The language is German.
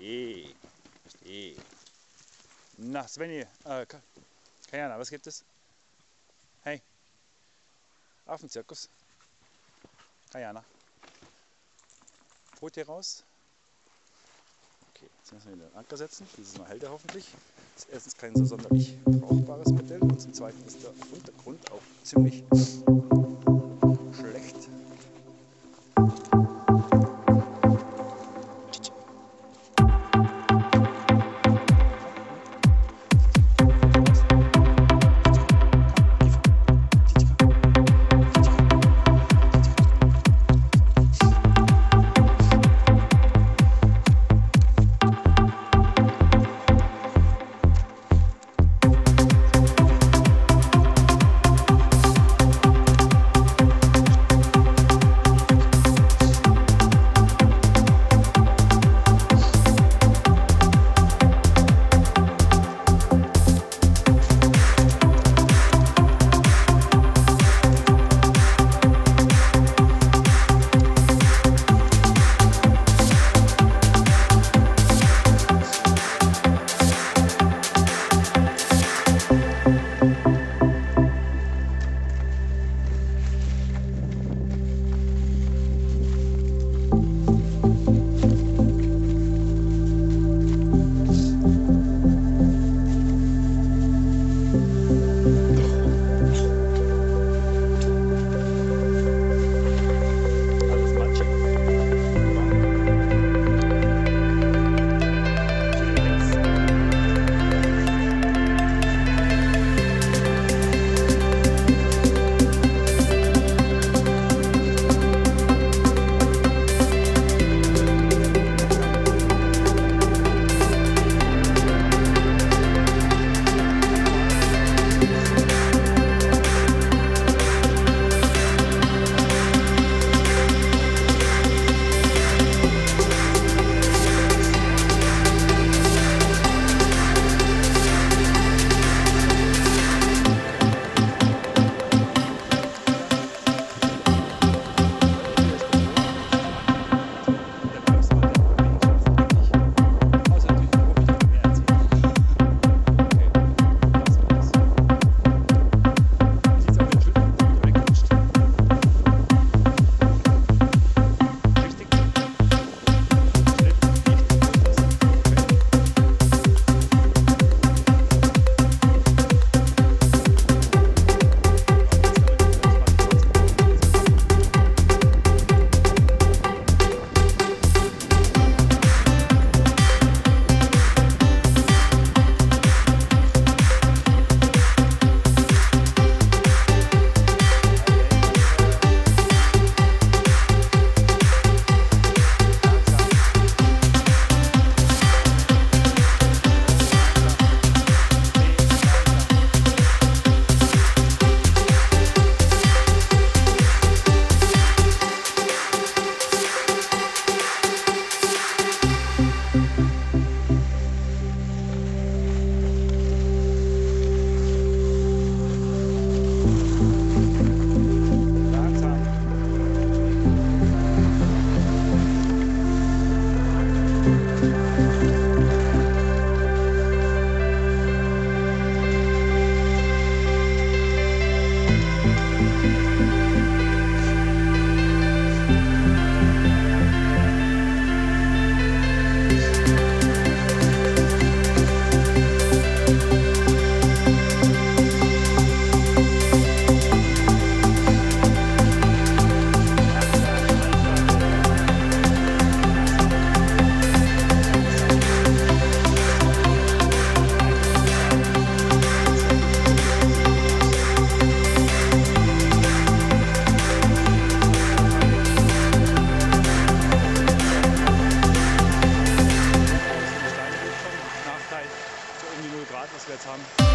Verstehe. Verstehe. Na, Svenny, Kajana, was gibt es? Hey. Affenzirkus. Kajana. Holt hier raus. Okay, jetzt müssen wir wieder den Anker setzen. Dieses Mal hält er hoffentlich. Das ist erstens kein so sonderlich brauchbares Modell und zum zweiten ist der Untergrund auch ziemlich schlecht. Haben.